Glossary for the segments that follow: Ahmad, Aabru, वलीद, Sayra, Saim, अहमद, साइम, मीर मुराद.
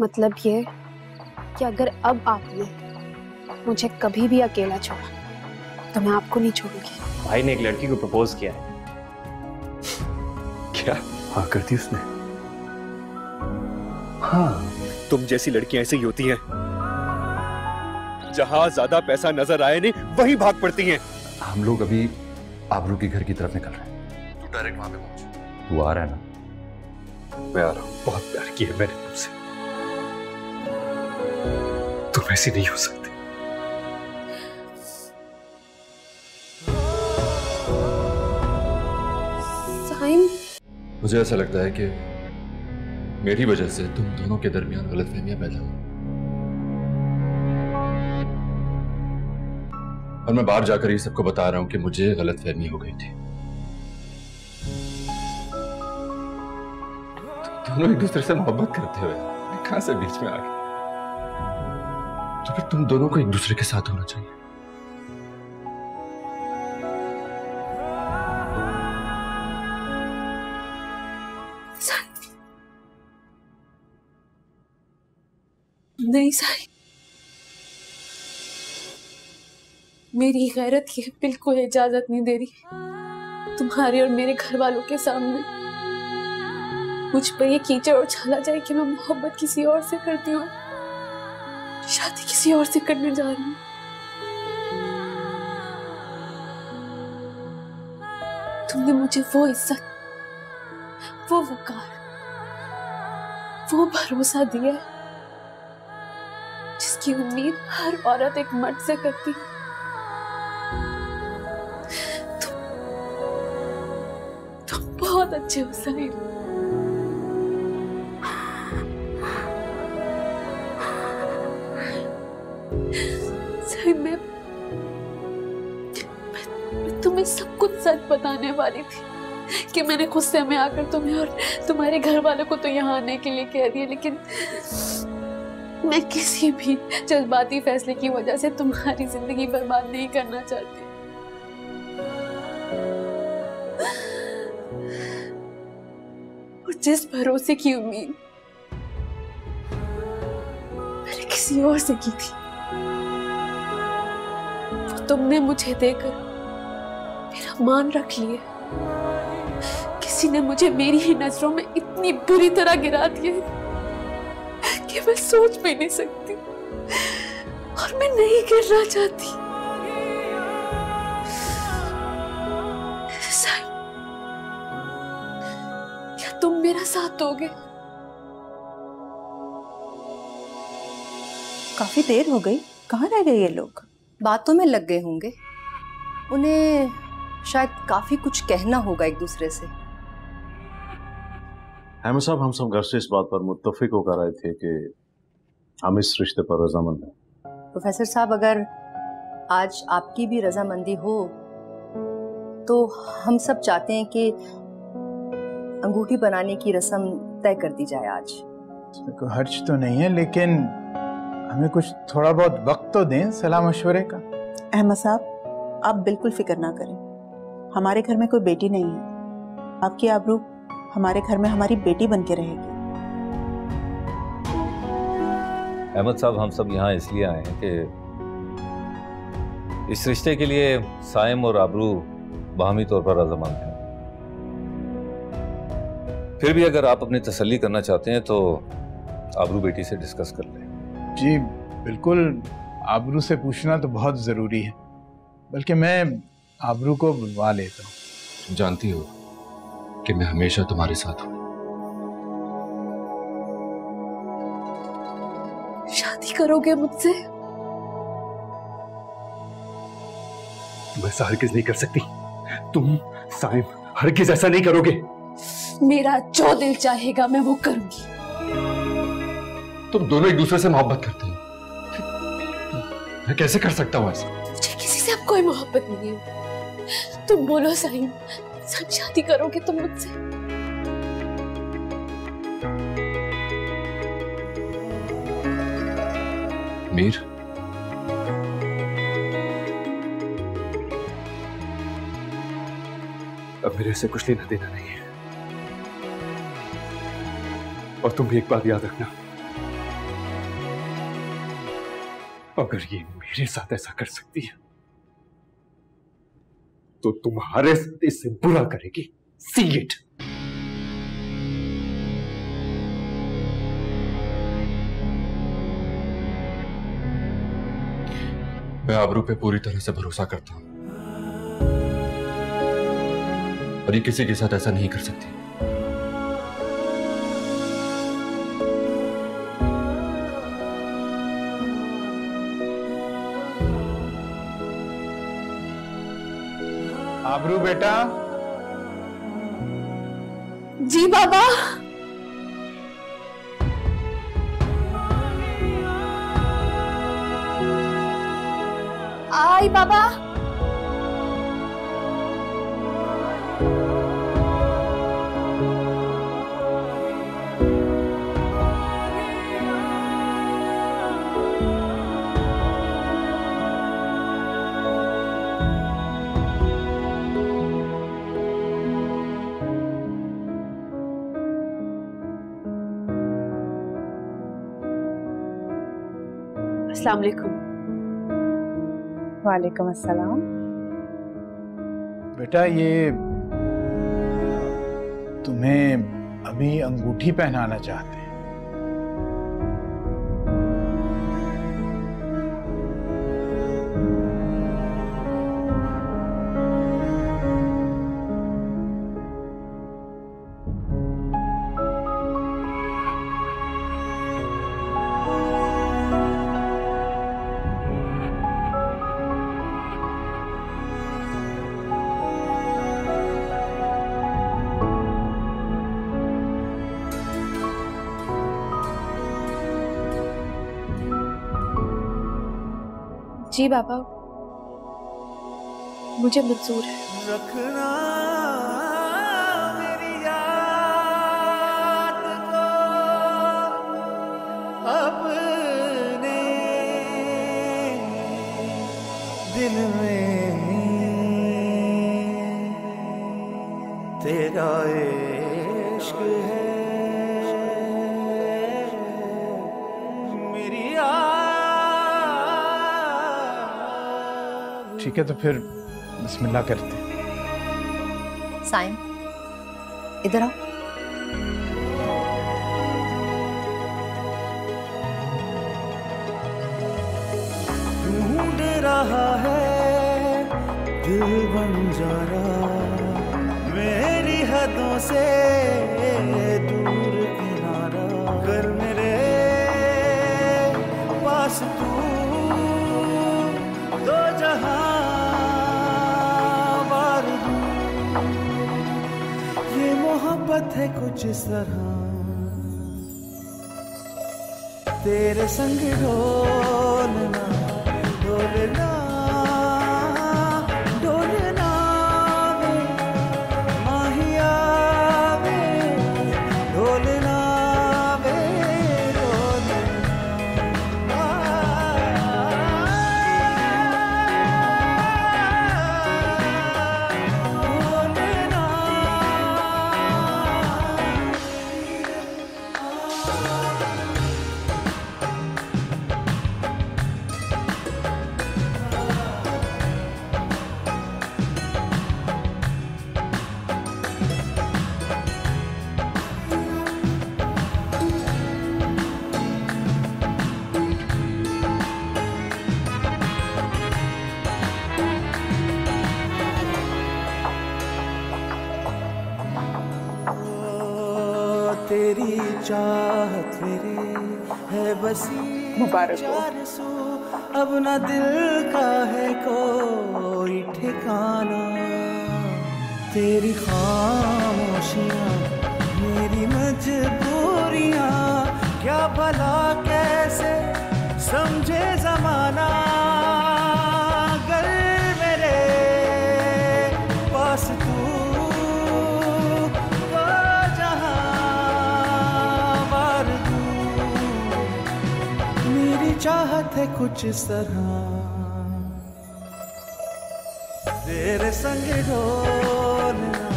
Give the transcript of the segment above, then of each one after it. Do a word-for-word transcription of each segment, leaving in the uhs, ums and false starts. मतलब ये कि अगर अब आपने मुझे कभी भी अकेला छोड़ा तो मैं आपको नहीं छोड़ूंगी। भाई ने एक लड़की को प्रपोज किया है। क्या? हाँ कर दी उसने। हाँ तुम जैसी लड़कियां ऐसी होती हैं, जहाँ ज्यादा पैसा नजर आए नहीं वही भाग पड़ती हैं। हम लोग अभी आबरू के घर की तरफ निकल रहे हैं, तू डायरेक्ट वहां पे पहुंच। तू आ रहा है ना? मैं आ रहा हूँ। बहुत प्यार किया है मैंने तुमसे, तुम ऐसी नहीं हो सकती। साइम, मुझे ऐसा लगता है कि मेरी वजह से तुम दोनों के दरमियान गलतफहमियां पैदा हुई और मैं बाहर जाकर ये सबको बता रहा हूं कि मुझे गलतफहमी हो गई थी। तुम दोनों एक दूसरे से मोहब्बत करते हुए कहां से बीच में आ गए? तो फिर तुम दोनों को एक दूसरे के साथ होना चाहिए। नहीं साई, मेरी गैरत ये बिल्कुल इजाजत नहीं दे रही। तुम्हारे और मेरे घर वालों के सामने मुझ पर ये कीचड़ और छाला जाए कि मैं मोहब्बत किसी और से करती हूँ, शादी किसी और से करने जा रही हूँ। तुमने मुझे वो इज्जत, वो वकार, वो भरोसा दिया है जिसकी उम्मीद हर औरत एक मर्द से करती है। बहुत अच्छे हो साहिब, साहिब मैं, मैं तुम्हें सब कुछ सच बताने वाली थी कि मैंने गुस्से में आकर तुम्हें और तुम्हारे घर वालों को तो यहाँ आने के लिए कह दिया, लेकिन मैं किसी भी जज्बाती फैसले की वजह से तुम्हारी जिंदगी बर्बाद नहीं करना चाहती। जिस भरोसे की उम्मीद मैंने किसी और से की थी वो तुमने मुझे देकर मेरा मान रख लिया। किसी ने मुझे मेरी ही नजरों में इतनी बुरी तरह गिरा दिया कि मैं सोच भी नहीं सकती और मैं नहीं गिरना चाहती। तुम मेरा साथ दोगे? काफी देर हो गई, कहाँ रह गए ये लोग? बातों में लग गए होंगे, उन्हें शायद काफी कुछ कहना होगा एक दूसरे से। हम सब हम सब घर से इस बात पर मुत्तफिक होकर आए थे कि हम इस रिश्ते पर रजामंद हैं। प्रोफेसर साहब, अगर आज आपकी भी रजामंदी हो तो हम सब चाहते हैं कि अंगूठी बनाने की रस्म तय कर दी जाए आज। कोई हर्ज तो नहीं है, लेकिन हमें कुछ थोड़ा बहुत वक्त तो दें सलाह मशवरे का। अहमद साहब, आप बिल्कुल फिक्र ना करें, हमारे घर में कोई बेटी नहीं है। आपकी आबरू हमारे घर में हमारी बेटी बनके रहेगी। अहमद साहब, हम सब यहाँ इसलिए आए हैं कि इस रिश्ते के लिए साइम और आबरू बाहमी तौर पर रजामंद हैं। फिर भी अगर आप अपनी तसल्ली करना चाहते हैं तो आबरू बेटी से डिस्कस कर लें। जी बिल्कुल, आबरू से पूछना तो बहुत ज़रूरी है, बल्कि मैं आबरू को बुलवा लेता हूँ। तुम जानती हो कि मैं हमेशा तुम्हारे साथ हूँ। शादी करोगे मुझसे? तुम्हें हरगिज़ नहीं कर सकती, तुम साइम हरगिज़ ऐसा नहीं करोगे। मेरा जो दिल चाहेगा मैं वो करूंगी। तुम दोनों एक दूसरे से मोहब्बत करते हो, मैं कैसे कर सकता हूँ ऐसा? मुझे किसी से अब कोई मोहब्बत नहीं है। तुम बोलो साहिब, सब शादी करोगे तुम मुझसे? मीर, अब मेरे से कुछ लेना देना नहीं है। और तुम भी एक बात याद रखना, अगर ये मेरे साथ ऐसा कर सकती है तो तुम्हारे साथ इससे बुरा करेगी। See it। मैं आबरू पे पूरी तरह से भरोसा करता हूं और ये किसी के साथ ऐसा नहीं कर सकती। आबरू बेटा। जी बाबा। आई बाबा। अस्सलाम वालेकुम। वालेकुम अस्सलाम। बेटा ये तुम्हें अभी अंगूठी पहनाना चाहते हैं। जी बाबा, मुझे मंजूर है। रखना मेरी याद को अपने दिल में, तेरा इश्क है। ठीक है तो फिर बिस्मिल्लाह करते हैं। साइम इधर आओ। ढूंढ रहा है दिल बंजारा, मेरी हदों से दूर किनारा, कर मेरे पास तू दो जहां। मोहब्बत है कुछ इस तरह, तेरे संग डोलना डोलना डोलना वे माहिया वे, डोलना वे डोलना। तेरी चाहत मेरे है बसी, मुबारक हो। अब ना दिल का है कोई ठिकाना, तेरी खामोशियाँ मेरी मजबूरियाँ, क्या भला कैसे समझे जमाना। चाहत है कुछ इस तरह, तेरे संग डोलना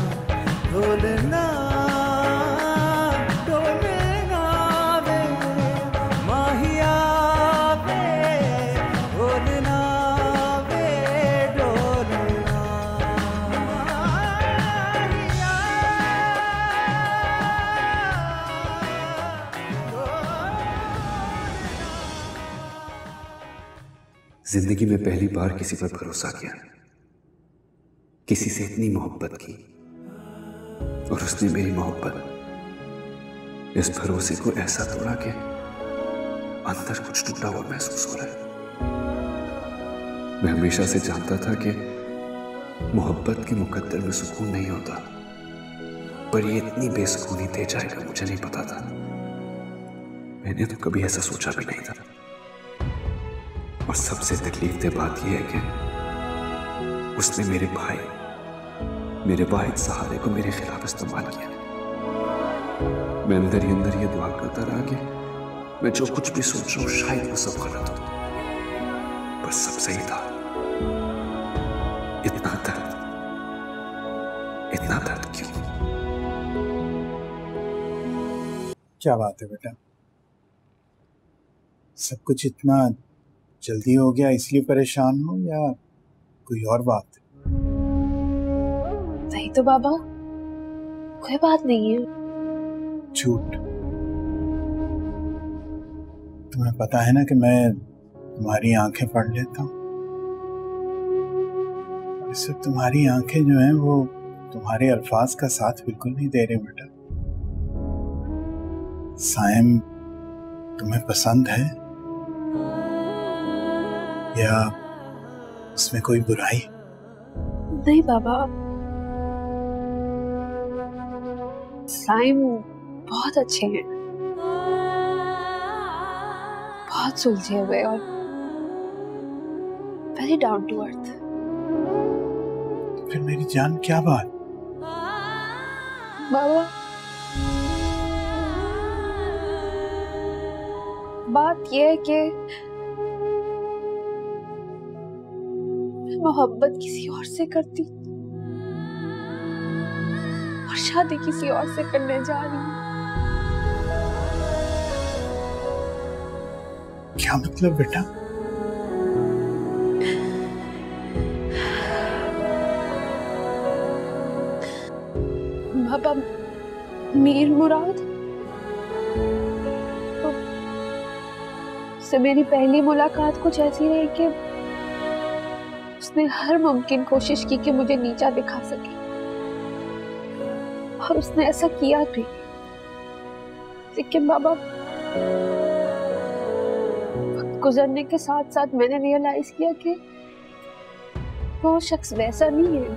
डोलना डोलना वे माहिया वे जिंदगी में पहली बार किसी पर भरोसा किया, किसी से इतनी मोहब्बत की और उसने मेरी मोहब्बत, इस भरोसे को ऐसा तोड़ा कि अंदर कुछ टूटा हुआ महसूस हो रहा है। मैं हमेशा से जानता था कि मोहब्बत के मुकद्दर में सुकून नहीं होता, पर ये इतनी बेसुकूनी दे जाएगा मुझे नहीं पता था। मैंने तो कभी ऐसा सोचा भी नहीं था। और सबसे तकलीफदेह बात यह है कि उसने मेरे भाई मेरे वाहिद सहारे को मेरे खिलाफ इस्तेमाल किया। मैं अंदर ही अंदर ये दुआ करता रहा कि मैं जो कुछ भी सोच रहा हूँ शायद वो सब गलत हो, पर सब सही था। इतना दर्द, इतना दर्द क्यों? क्या बात है बेटा, सब कुछ इतना जल्दी हो गया इसलिए परेशान हो या कोई और बात है? नहीं तो बाबा, कोई बात नहीं है। झूठ। तुम्हें पता है ना कि मैं तुम्हारी आंखें पढ़ लेता हूँ। इससे तुम्हारी आंखें जो हैं वो तुम्हारे अल्फाज का साथ बिल्कुल नहीं दे रहे बेटा। साइम तुम्हें पसंद है या उसमें कोई बुराई? नहीं बाबा, साइम बहुत अच्छे हैं, बहुत सुलझे हुए और वेरी डाउन टू अर्थ। तो फिर मेरी जान क्या बात? बाबा बात यह है कि मोहब्बत किसी और से करती और शादी किसी और से करने जा रही हूँ। क्या मतलब बेटा? बाबा मीर मुराद से मेरी पहली मुलाकात कुछ ऐसी रही कि उसने हर मुमकिन कोशिश की कि मुझे नीचा दिखा सके, और उसने ऐसा किया भी। लेकिन बाबा वक्त गुजरने के साथ साथ मैंने रियलाइज किया कि वो शख्स वैसा नहीं है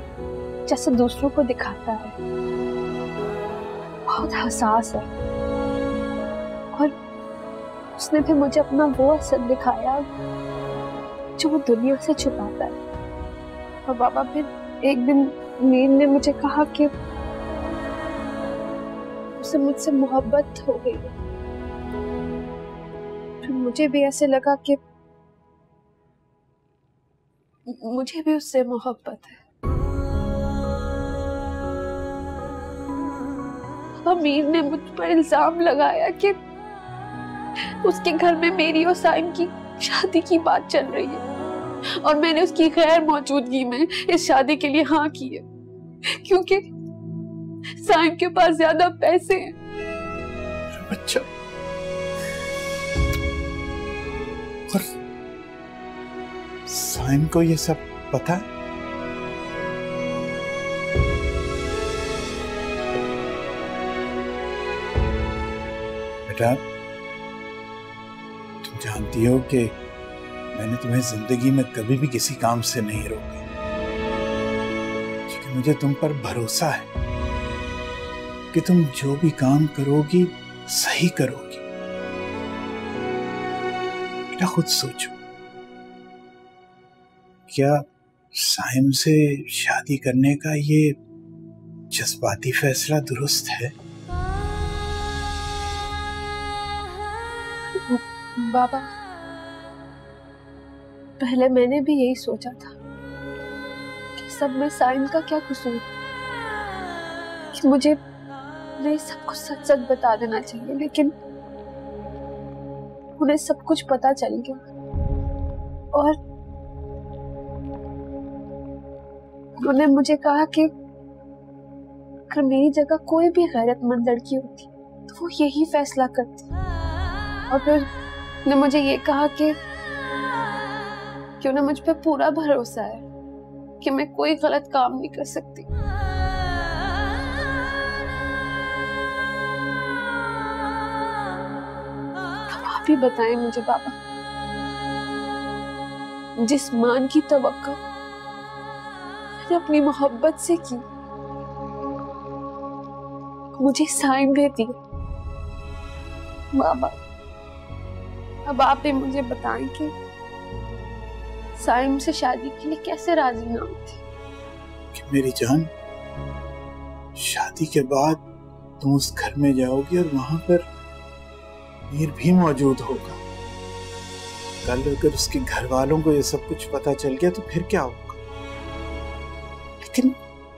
जैसा दूसरों को दिखाता है। बहुत हसास है और उसने भी मुझे अपना वो असर दिखाया जो वो दुनिया से छुपाता है। और बाबा फिर एक दिन मीर ने मुझे कहा कि उसे मुझसे मोहब्बत हो गई। फिर मुझे भी ऐसे लगा कि मुझे भी उससे मोहब्बत है। बाबा मीर ने मुझ पर इल्जाम लगाया कि उसके घर में मेरी और साइम की शादी की बात चल रही है और मैंने उसकी गैर मौजूदगी में इस शादी के लिए हाँ की है, क्योंकि साइम के पास ज्यादा पैसे हैं। अच्छा, और साइम को ये सब पता है? बेटा जानती हो कि मैंने तुम्हें जिंदगी में कभी भी किसी काम से नहीं रोका, क्योंकि मुझे तुम पर भरोसा है कि तुम जो भी काम करोगी सही करोगी। बेटा खुद सोचो, क्या साइम से शादी करने का ये जज्बाती फैसला दुरुस्त है? बाबा पहले मैंने भी यही सोचा था कि सब में साइम का क्या कसूर, कि मुझे नहीं सब कुछ सच सच बता देना चाहिए, लेकिन उन्हें सब कुछ पता चल गया और उन्होंने मुझे कहा कि अगर मेरी जगह कोई भी गैरतमंद लड़की होती तो वो यही फैसला करती। और फिर ने मुझे ये कहा कि क्यों ना मुझ पर पूरा भरोसा है कि मैं कोई गलत काम नहीं कर सकती। आप ही बताएं मुझे बाबा, जिस मान की तवक्को मैंने अपनी मोहब्बत से की, मुझे साइम दे दी बाबा, अब आप ही मुझे बताएं कि साइम से शादी के लिए कैसे राजी ना होती। कि मेरी जान, शादी के बाद तुम उस घर में जाओगी और वहां पर मीर भी मौजूद होगा। कल अगर उसके घर वालों को ये सब कुछ पता चल गया तो फिर क्या होगा। लेकिन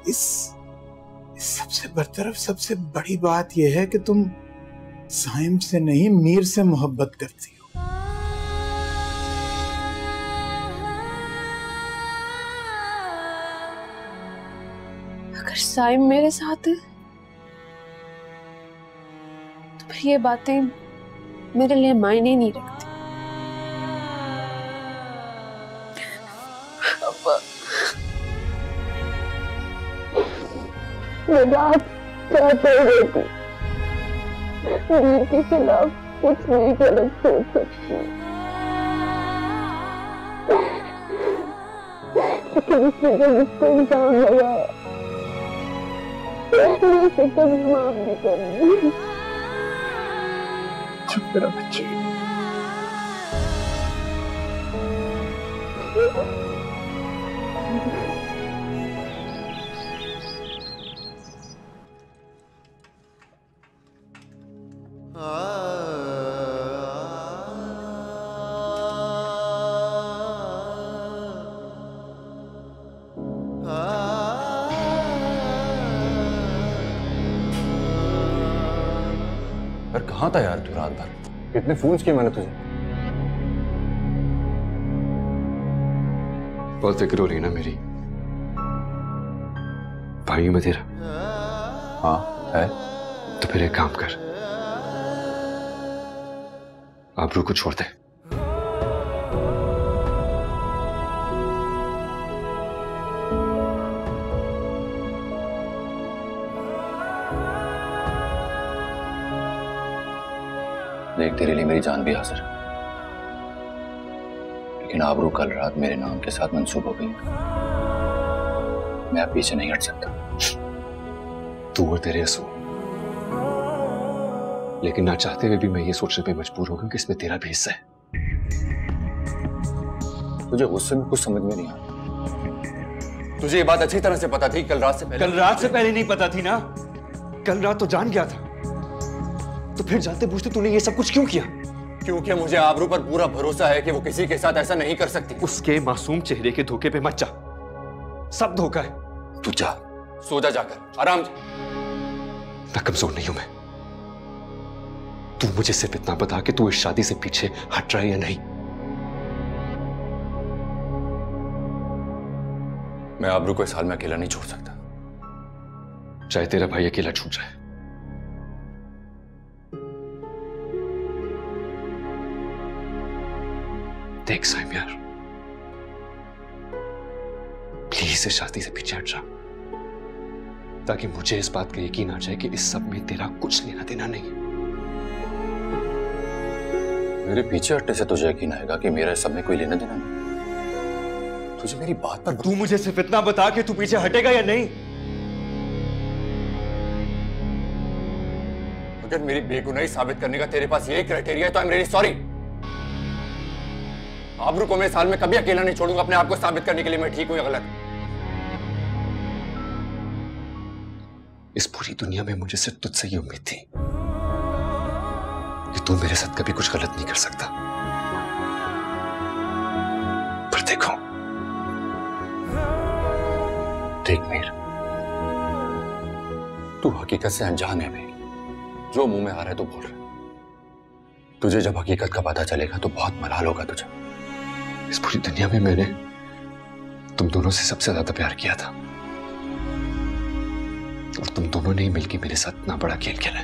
इस, इस सबसे बरतरफ सबसे बड़ी बात यह है कि तुम साइम से नहीं मीर से मोहब्बत करती हो। साइम मेरे साथ है तो फिर ये बातें मेरे लिए मायने नहीं रखती। मैं रात रात हो गई थी, मीर के खिलाफ कुछ नहीं गलत सोच सकती, लेकिन उसने जब इसको इंसान लगाया से कभी माफ नहीं करूंगी। चुप करो बच्चे, कहाँ था यार तू रात भर? कितने फोन किए मैंने तुझे। बहुत फिक्र हो रही ना मेरी, भाई मैं तेरा। हाँ है तो फिर एक काम कर, आबरू को छोड़ दे। देख तेरे लिए मेरी जान भी हाजिर, लेकिन आबरू कल रात मेरे नाम के साथ मंसूब हो गई। मैं अब पीछे नहीं हट सकता। तू और तेरे असूल, लेकिन ना चाहते हुए भी मैं ये सोचने पे मजबूर हो गया कि इसमें तेरा भी हिस्सा है। तुझे गुस्से में कुछ समझ में नहीं आया। तुझे ये बात अच्छी तरह से पता थी कल रात से पहले। कल रात से पहले नहीं पता थी ना, कल रात तो जान गया था। तो फिर जानते पूछते तूने ये सब कुछ क्यों किया? क्योंकि मुझे आबरू पर पूरा भरोसा है कि वो किसी के साथ ऐसा नहीं कर सकती। उसके मासूम चेहरे के धोखे पे मत जा, सब धोखा है। तू जा, सो जा जाकर आराम। मैं कमजोर नहीं हूं मैं। तू मुझे सिर्फ इतना बता कि तू इस शादी से पीछे हट रहा है या नहीं। मैं आबरू को इस हाल में अकेला नहीं छोड़ सकता, चाहे तेरा भाई अकेला छूट जाए। देख साइम यार, प्लीज इस शादी से पीछे हट जा, ताकि मुझे इस बात का यकीन आ जाए कि इस सब में तेरा कुछ लेना देना नहीं। मेरे पीछे हटने से तुझे यकीन आएगा कि मेरा इस सब में कोई लेना देना नहीं। तुझे मेरी बात पर तू मुझे सिर्फ इतना बता कि तू पीछे हटेगा या नहीं। अगर मेरी बेगुनाही साबित करने का तेरे पास यही क्राइटेरिया है तो आई एम रियली सॉरी। आबरू को मैं साल में कभी अकेला नहीं छोड़ूंगा। अपने आप को साबित करने के लिए मैं ठीक हूं या गलत। इस पूरी दुनिया में मुझे सिर्फ तुझसे ही उम्मीद थी कि तू मेरे साथ कभी कुछ गलत नहीं कर सकता, पर देखो देख मीर, तू हकीकत से अनजान है मीर। जो मुंह में आ रहा है तू बोल रहा है। तुझे जब हकीकत का पता चलेगा तो बहुत मलाल होगा तुझे। इस पूरी दुनिया में मैंने तुम दोनों से सबसे ज्यादा प्यार किया था, और तुम दोनों ने मिलकर मेरे साथ इतना बड़ा खेल खेला।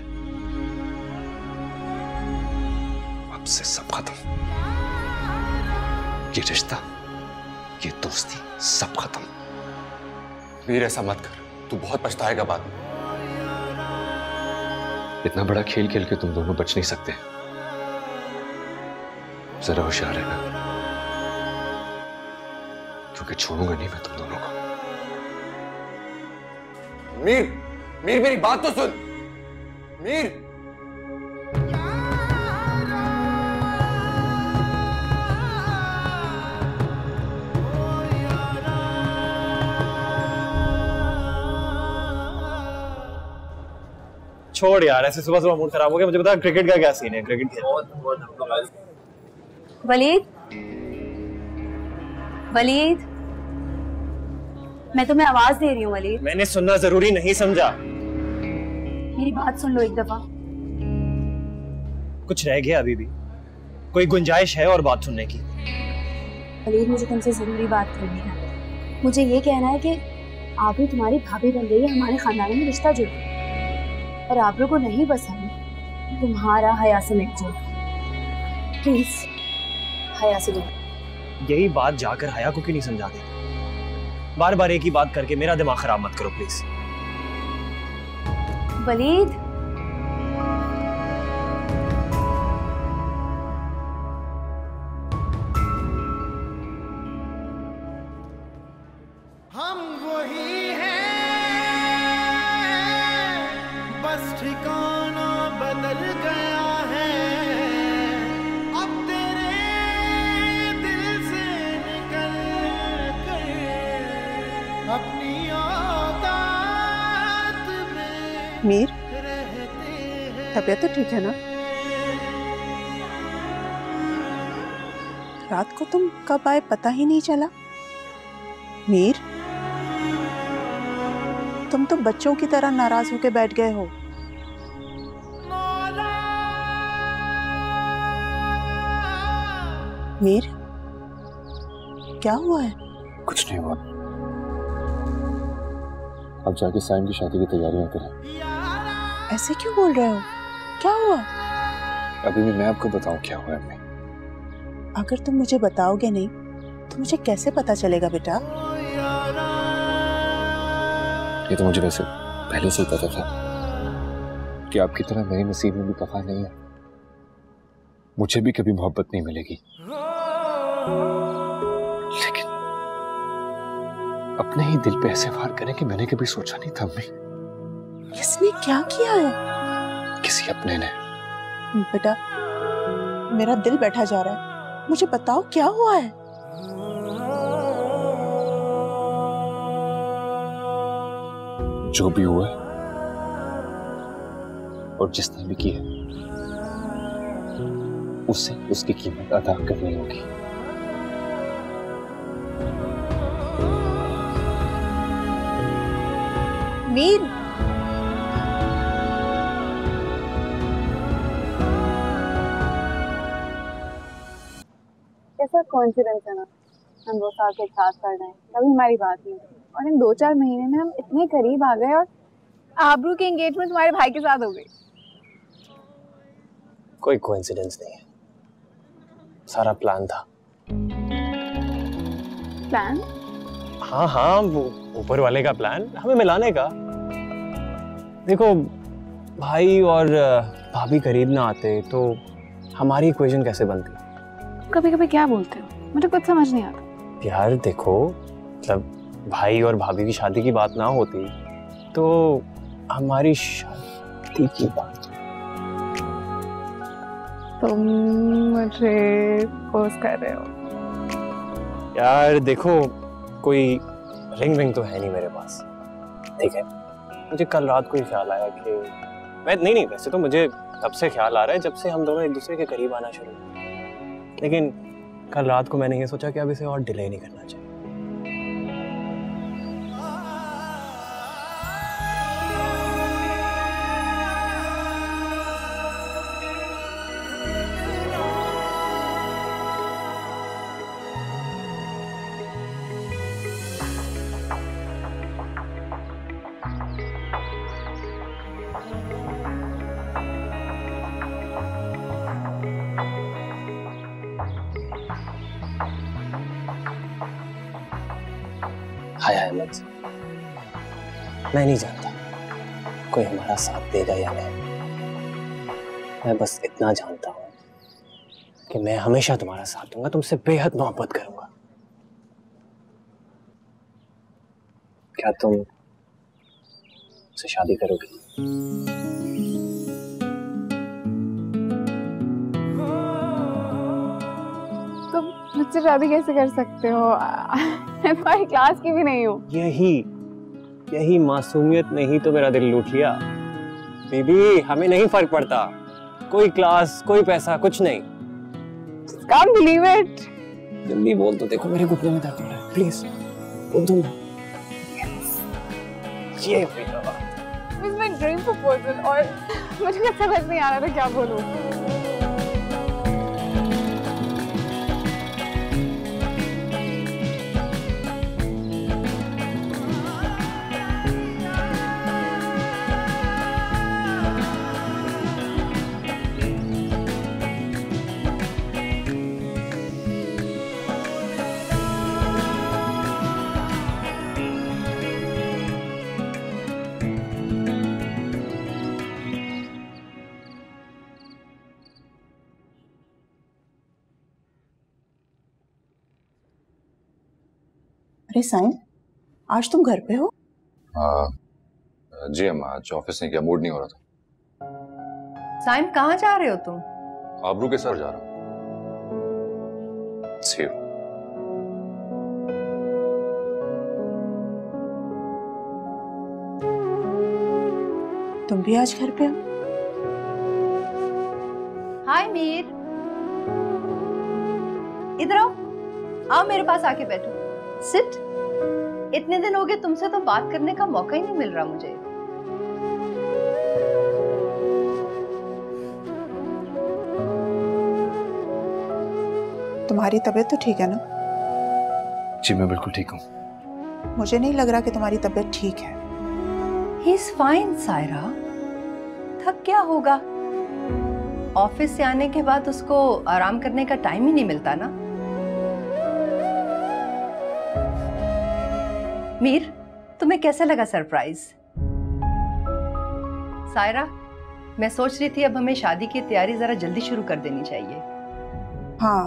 अब से सब खत्म। ये रिश्ता ये दोस्ती सब खत्म। वीर ऐसा मत कर, तू बहुत पछताएगा बाद में। इतना बड़ा खेल खेल के तुम दोनों बच नहीं सकते, जरा होशियार रहना, क्योंकि छोड़ूंगा नहीं मैं तुम दोनों को। मीर, मीर मेरी बात तो सुन। मीर छोड़ यार, ऐसे सुबह सुबह मूड खराब हो गया। मुझे बता क्रिकेट का क्या सीन है? क्रिकेट खेल। वलीद, वलीद, मैं तुम्हें आवाज दे रही हूँ। वलीद, मैंने सुनना जरूरी नहीं समझा। मेरी बात सुन लो एक दफा। कुछ रह गया अभी भी? कोई गुंजाइश है और बात सुनने की? वलीद, मुझे तुमसे जरूरी बात करनी है। मुझे ये कहना है कि आबरू तुम्हारी भाभी बन गई है, हमारे खानदान में रिश्ता जुड़ गया और आबरू को नहीं पसंद तुम्हारा हया से मिलना। प्लीज हया से दो। यही बात जाकर हया को क्यों नहीं समझा देते? बार बार एक ही बात करके मेरा दिमाग खराब मत करो प्लीज। वलीद, मीर तबीयत तो ठीक है ना? रात को तुम कब आए पता ही नहीं चला। मीर, तुम तो बच्चों की तरह नाराज होके बैठ गए हो। मीर, क्या हुआ है? कुछ नहीं हुआ। अब जाके साइम की शादी की तैयारियां करें। ऐसे क्यों बोल रहे हो? क्या हुआ? अभी भी मैं आपको बताऊं क्या हुआ है? मैं अगर तुम मुझे बताओगे नहीं तो मुझे कैसे पता चलेगा बेटा? ये तो मुझे वैसे पहले से ही पता था कि आपकी तरह मेरे नसीब में भी कफा नहीं है। मुझे भी कभी मोहब्बत नहीं मिलेगी, लेकिन अपने ही दिल पे ऐसे वार करें कि मैंने कभी सोचा नहीं था। अम्मी, किसने क्या किया है? किसी अपने ने। बेटा, मेरा दिल बैठा जा रहा है, मुझे बताओ क्या हुआ है? जो भी हुआ है और जिसने भी किया है, उसे उसकी कीमत अदा करनी होगी। मीर, कैसा कॉन्फिडेंस है ना, हम वो साथ एक साथ कर रहे हैं, कभी हमारी बात नहीं और इन दो चार महीने में हम इतने करीब आ गए और आबरू के एंगेजमेंट तुम्हारे भाई के साथ हो गई। कोई कोइंसिडेंस नहीं है, सारा प्लान था। प्लान? हाँ हाँ, वो ऊपर वाले का प्लान, हमें मिलाने का। देखो, भाई और भाभी करीब ना आते तो हमारी इक्वेशन कैसे बनती? कभी कभी क्या बोलते हो, मुझे कुछ समझ नहीं आता। यार देखो, मतलब भाई और भाभी की शादी की बात ना होती तो हमारी शादी की बात। तुम मुझे फोर्स कर रहे हो? यार देखो, कोई रिंग विंग तो है नहीं मेरे पास, ठीक है? मुझे कल रात को ही ख्याल आया कि मैं नहीं नहीं वैसे तो मुझे तब से ख्याल आ रहा है जब से हम दोनों एक दूसरे के करीब आना शुरू हुआ, लेकिन कल रात को मैंने ये सोचा कि अब इसे और डिले नहीं करना चाहिए। हाय अहमद, मैं नहीं जानता कोई हमारा साथ देगा या नहीं। मैं बस इतना जानता हूँ कि मैं हमेशा तुम्हारा साथ दूंगा, तुमसे बेहद मोहब्बत करूंगा। क्या तुम मुझसे शादी करोगी? मुझसे शादी कैसे कर सकते हो? मैं तुम्हारी क्लास की भी नहीं हूँ। यही यही मासूमियत नहीं तो मेरा दिल लूट लिया। बीबी, हमें नहीं फर्क पड़ता, कोई क्लास, कोई पैसा, कुछ नहीं। Can't believe it। जल्दी बोल तो देखो, मेरे घुटने में दर्द हो रहा है। प्लीज बोल दो। ये बेटा, This is my dream proposal और मुझे समझ नहीं आ रहा था क्या बोलूँ। अरे साइम, आज तुम घर पे हो? आ, जी अम्मा, आज ऑफिस नहीं किया, मूड नहीं हो रहा था। साइम, कहाँ जा रहे हो तुम? आबरू के साथ जा रहा हूँ। See you। तुम भी आज घर पे हो? हाय मीर, इधर आओ, आओ मेरे पास आके बैठो। Sit। इतने दिन हो गए तुमसे तो बात करने का मौका ही नहीं मिल रहा मुझे। तुम्हारी तबीयत तो ठीक है ना? जी मैं बिल्कुल ठीक हूँ। मुझे नहीं लग रहा कि तुम्हारी तबीयत ठीक है। He is fine, Saira. थक क्या होगा? ऑफिस से आने के बाद उसको आराम करने का टाइम ही नहीं मिलता ना। मीर, तुम्हें कैसा लगा सरप्राइज? सायरा, मैं सोच रही थी अब हमें शादी की तैयारी जरा जल्दी शुरू कर देनी चाहिए। हाँ,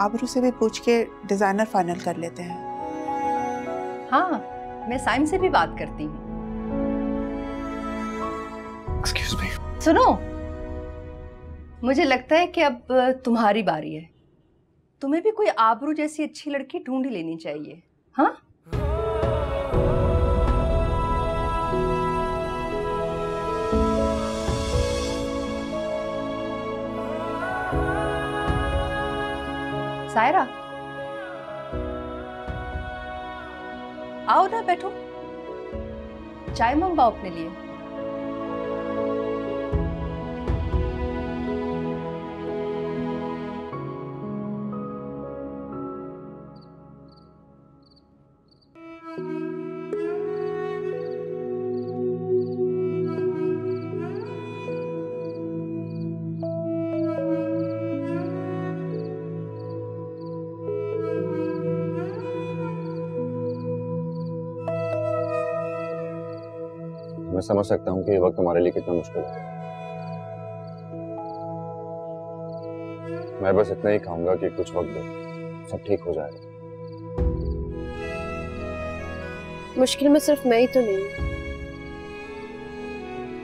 आबरू से भी पूछ के डिजाइनर फाइनल कर लेते हैं। हाँ, मैं साइम से भी बात करती हूँ। Excuse me. सुनो, मुझे लगता है कि अब तुम्हारी बारी है। तुम्हें भी कोई आबरू जैसी अच्छी लड़की ढूंढ ही लेनी चाहिए। हाँ, सायरा आओ ना, बैठो, चाय मंगवाओ अपने लिए। मैं समझ सकता हूँ कि ये वक्त तुम्हारे लिए कितना मुश्किल है। मैं बस इतना ही कहूंगा कि कुछ वक्त दो, सब ठीक हो जाएगा। मुश्किल में सिर्फ मैं ही तो नहीं,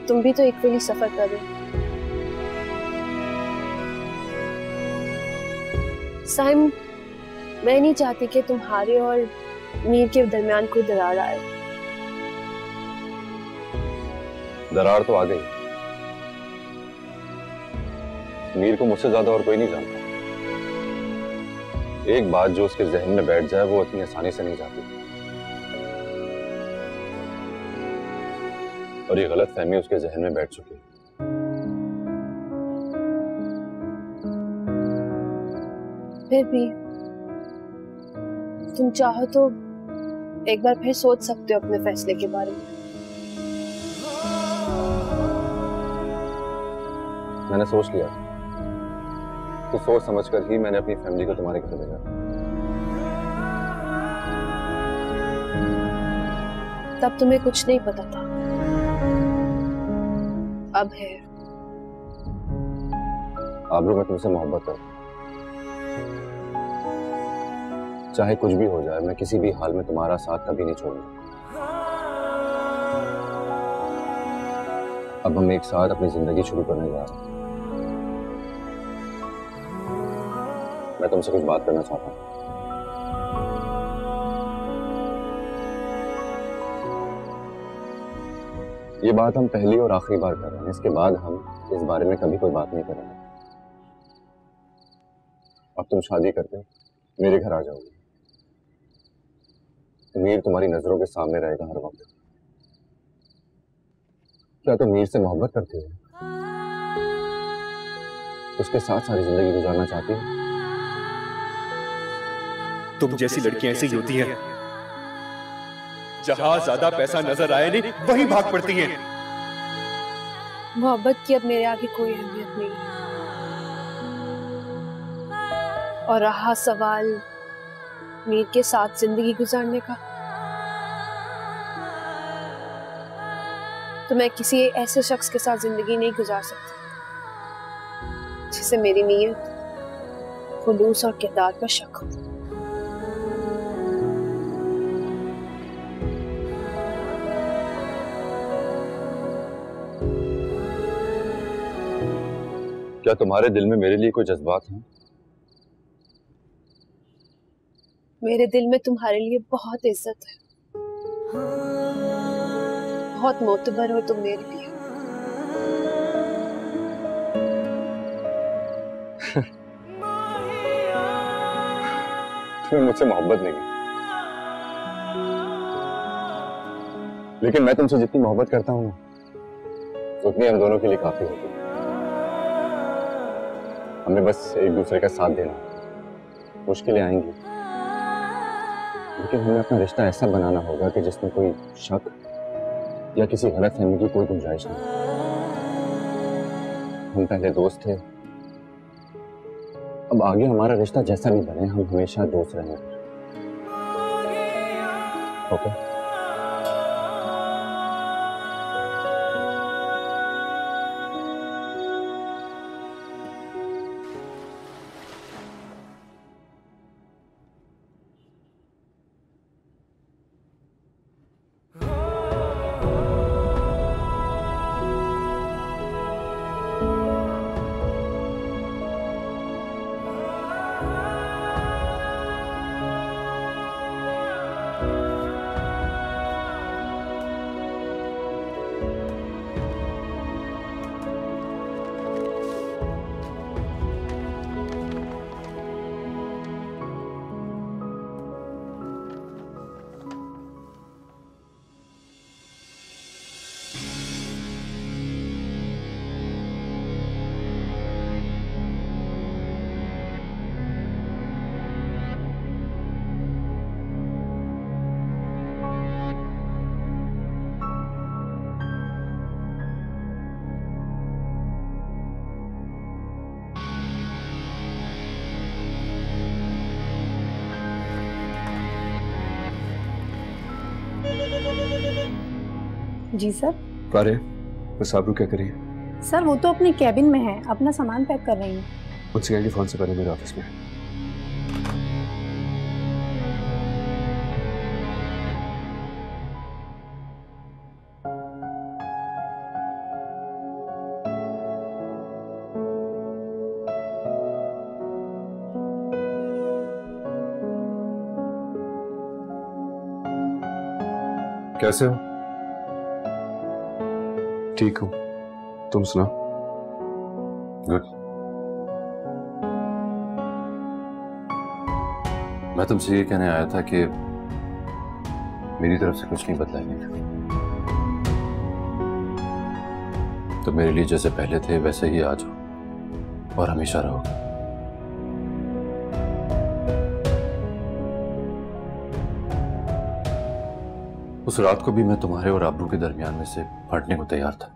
तुम भी तो इक्वली सफर कर रहे। साइम, मैं नहीं चाहती कि तुम्हारे और मीर के दरमियान कोई दरार आए। दरार तो आ गई। मीर को मुझसे ज्यादा और कोई नहीं जानता। एक बात जो उसके जहन में बैठ जाए वो इतनी आसानी से नहीं जाती, और ये गलत फहमी उसके जहन में बैठ चुकी है। फिर भी तुम चाहो तो एक बार फिर सोच सकते हो अपने फैसले के बारे में। मैंने सोच लिया, तो सोच समझकर ही मैंने अपनी फैमिली को तुम्हारे घर भेजा। तब तुम्हें कुछ नहीं पता था, अब है। आबरू, मैं तुमसे मोहब्बत करता हूँ। चाहे कुछ भी हो जाए, मैं किसी भी हाल में तुम्हारा साथ कभी नहीं छोड़ूंगा। अब हम एक साथ अपनी जिंदगी शुरू करने जा रहे हैं। मैं तुमसे कुछ बात करना चाहता हूँ। ये बात हम पहली और आखिरी बार कर रहे हैं। इसके बाद हम इस बारे में कभी कोई बात नहीं करेंगे। अब तुम शादी करके मेरे घर आ जाओगी। मीर तुम्हारी नजरों के सामने रहेगा हर वक्त। क्या तुम मीर से मोहब्बत करती हो? उसके साथ सारी जिंदगी गुजारना चाहती हो? तुम जैसी लड़कियां ऐसी होती हैं, जहां ज्यादा पैसा नजर आए नहीं वही भाग पड़ती हैं। मोहब्बत की अब मेरे आगे कोई अहमियत नहीं। और रहा सवाल मीर के साथ जिंदगी गुजारने का, तो मैं किसी ऐसे शख्स के साथ जिंदगी नहीं गुजार सकती जिसे मेरी नीयत, खुलूस और किरदार पर शक हो। क्या तुम्हारे दिल में मेरे लिए कोई जज्बात हैं? मेरे दिल में तुम्हारे लिए बहुत इज्जत है, बहुत मोतबर हो तुम मेरे लिए। तुम्हें मुझसे मोहब्बत नहीं है, लेकिन मैं तुमसे जितनी मोहब्बत करता हूँ उतनी हम दोनों के लिए काफी होती है। हमें बस एक दूसरे का साथ देना। मुश्किलें आएंगी, लेकिन हमें अपना रिश्ता ऐसा बनाना होगा कि जिसमें कोई शक या किसी गलतफहमी की कोई गुंजाइश नहीं। हम पहले दोस्त थे, अब आगे हमारा रिश्ता जैसा भी बने हम हमेशा दोस्त रहेंगे। ओके? जी सर। पारे, बस आबरू क्या करी है? सर वो तो अपने कैबिन में है, अपना सामान पैक कर रही है। मुझसे कहेंगे फोन से पहले मेरे ऑफिस में। कैसे हो? ठीक हूँ, तुम सुनाओ? गुड। मैं तुमसे ये कहने आया था कि मेरी तरफ से कुछ नहीं बदलाएंगे। तो मेरे लिए जैसे पहले थे वैसे ही आज हो और हमेशा रहोगे। उस रात को भी मैं तुम्हारे और आबरू के दरमियान में से फटने को तैयार था,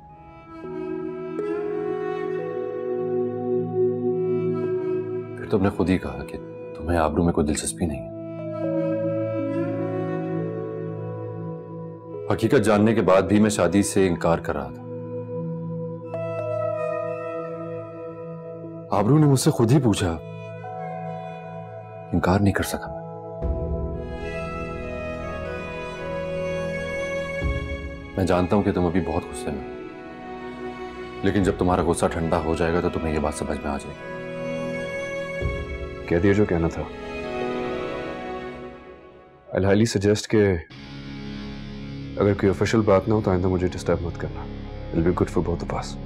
फिर तुमने खुद ही कहा कि तुम्हें आबरू में कोई दिलचस्पी नहीं है। हकीकत जानने के बाद भी मैं शादी से इनकार कर रहा था। आबरू ने मुझसे खुद ही पूछा, इनकार नहीं कर सका मैं। मैं जानता हूं कि तुम अभी बहुत गुस्से में हो, लेकिन जब तुम्हारा गुस्सा ठंडा हो जाएगा तो तुम्हें यह बात समझ में आ जाएगी। कह दिया जो कहना था। आई हाईली सजेस्ट के अगर कोई ऑफिशियल बात ना हो तो आइंदा मुझे डिस्टर्ब मत करना। Will be good for both of us.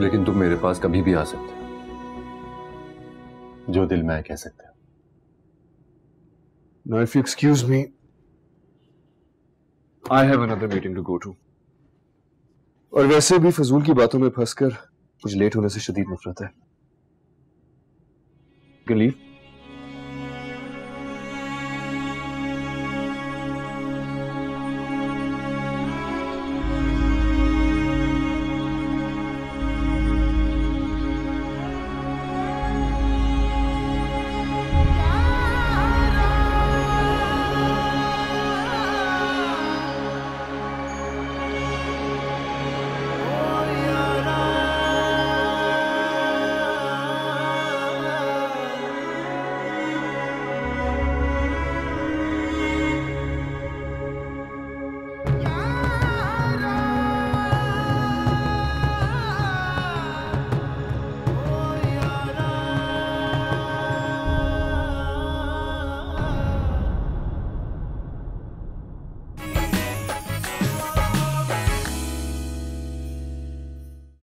लेकिन तुम मेरे पास कभी भी आ सकते हो, जो दिल में आए कह सकते हो। Now if you excuse me, I have another meeting to go to, और वैसे भी फजूल की बातों में फंसकर कुछ लेट होने से शदीद नफरत है। Can leave.